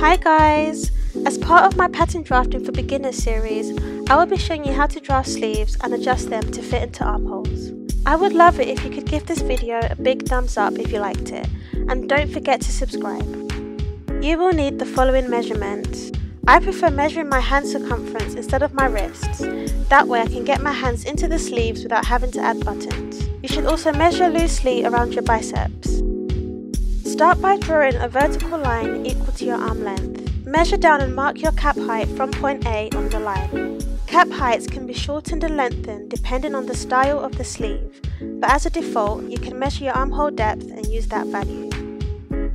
Hi guys! As part of my pattern drafting for beginners series, I will be showing you how to draft sleeves and adjust them to fit into armholes. I would love it if you could give this video a big thumbs up if you liked it, and don't forget to subscribe. You will need the following measurements. I prefer measuring my hand circumference instead of my wrists, that way I can get my hands into the sleeves without having to add buttons. You should also measure loosely around your biceps. Start by drawing a vertical line equal to your arm length. Measure down and mark your cap height from point A on the line. Cap heights can be shortened and lengthened depending on the style of the sleeve, but as a default, you can measure your armhole depth and use that value.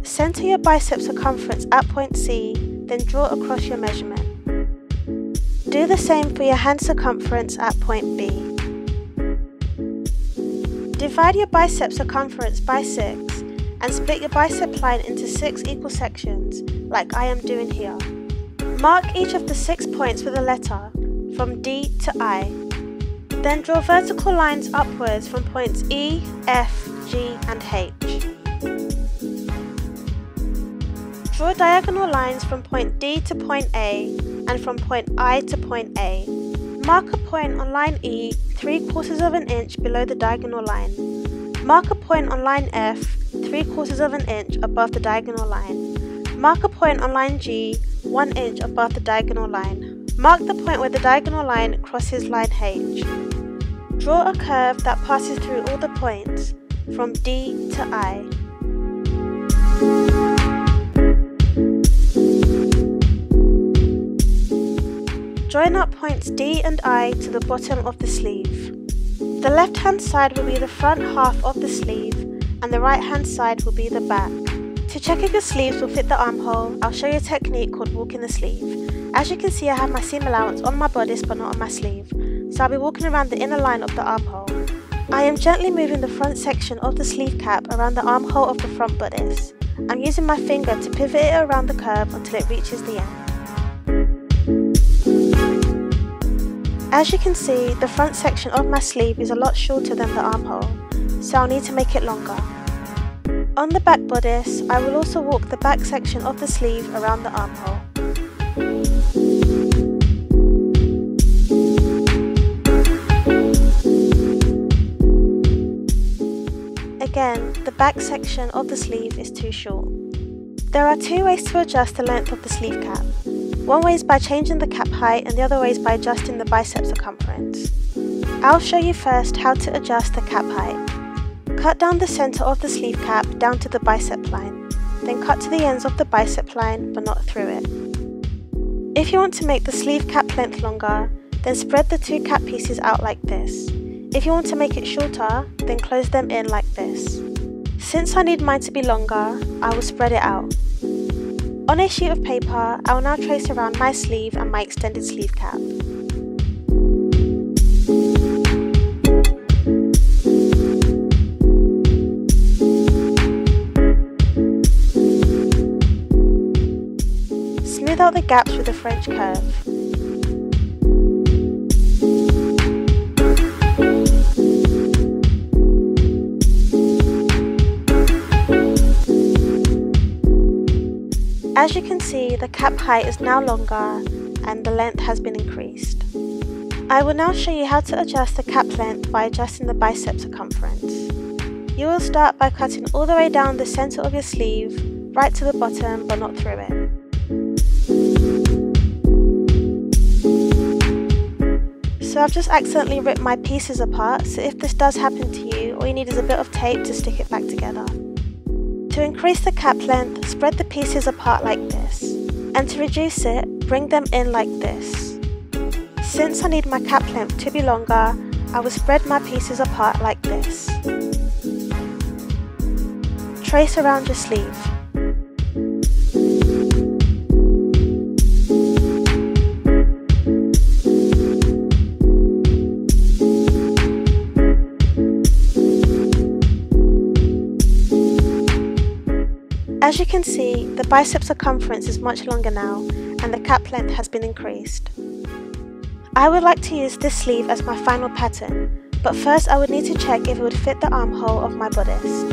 Center your bicep circumference at point C, then draw across your measurement. Do the same for your hand circumference at point B. Divide your bicep circumference by 6. And split your bicep line into 6 equal sections, like I am doing here. Mark each of the 6 points with a letter, from D to I. Then draw vertical lines upwards from points E, F, G and H. Draw diagonal lines from point D to point A, and from point I to point A. Mark a point on line E 3/4 of an inch below the diagonal line. Mark a point on line F 3/4 of an inch above the diagonal line. Mark a point on line G 1 inch above the diagonal line. Mark the point where the diagonal line crosses line H. Draw a curve that passes through all the points, from D to I. Join up points D and I to the bottom of the sleeve. The left hand side will be the front half of the sleeve, and the right hand side will be the back. To check if your sleeves will fit the armhole, I'll show you a technique called walking the sleeve. As you can see, I have my seam allowance on my bodice but not on my sleeve, so I'll be walking around the inner line of the armhole. I am gently moving the front section of the sleeve cap around the armhole of the front bodice. I'm using my finger to pivot it around the curve until it reaches the end. As you can see, the front section of my sleeve is a lot shorter than the armhole, so I'll need to make it longer. On the back bodice, I will also walk the back section of the sleeve around the armhole. Again, the back section of the sleeve is too short. There are 2 ways to adjust the length of the sleeve cap. One way is by changing the cap height, and the other way is by adjusting the bicep circumference. I'll show you first how to adjust the cap height. Cut down the center of the sleeve cap down to the bicep line, then cut to the ends of the bicep line but not through it. If you want to make the sleeve cap length longer, then spread the 2 cap pieces out like this. If you want to make it shorter, then close them in like this. Since I need mine to be longer, I will spread it out. On a sheet of paper, I will now trace around my sleeve and my extended sleeve cap. Smooth out the gaps with a French curve. As you can see, the cap height is now longer and the length has been increased. I will now show you how to adjust the cap length by adjusting the bicep circumference. You will start by cutting all the way down the center of your sleeve, right to the bottom but not through it. So I've just accidentally ripped my pieces apart, so if this does happen to you, all you need is a bit of tape to stick it back together. To increase the cap length, spread the pieces apart like this, and to reduce it, bring them in like this. Since I need my cap length to be longer, I will spread my pieces apart like this. Trace around your sleeve. As you can see, the bicep circumference is much longer now, and the cap length has been increased. I would like to use this sleeve as my final pattern, but first I would need to check if it would fit the armhole of my bodice.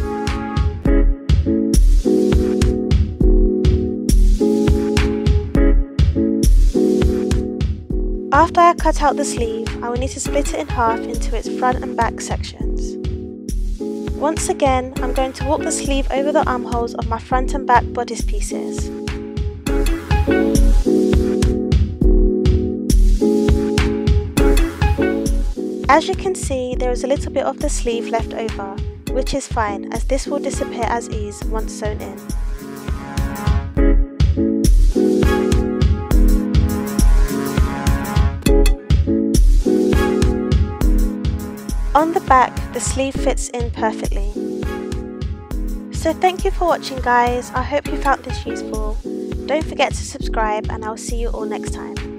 After I cut out the sleeve, I will need to split it in half into its front and back sections. Once again, I'm going to walk the sleeve over the armholes of my front and back bodice pieces. As you can see, there is a little bit of the sleeve left over, which is fine as this will disappear as is once sewn in. On the back, the sleeve fits in perfectly. So thank you for watching guys, I hope you found this useful. Don't forget to subscribe and I'll see you all next time.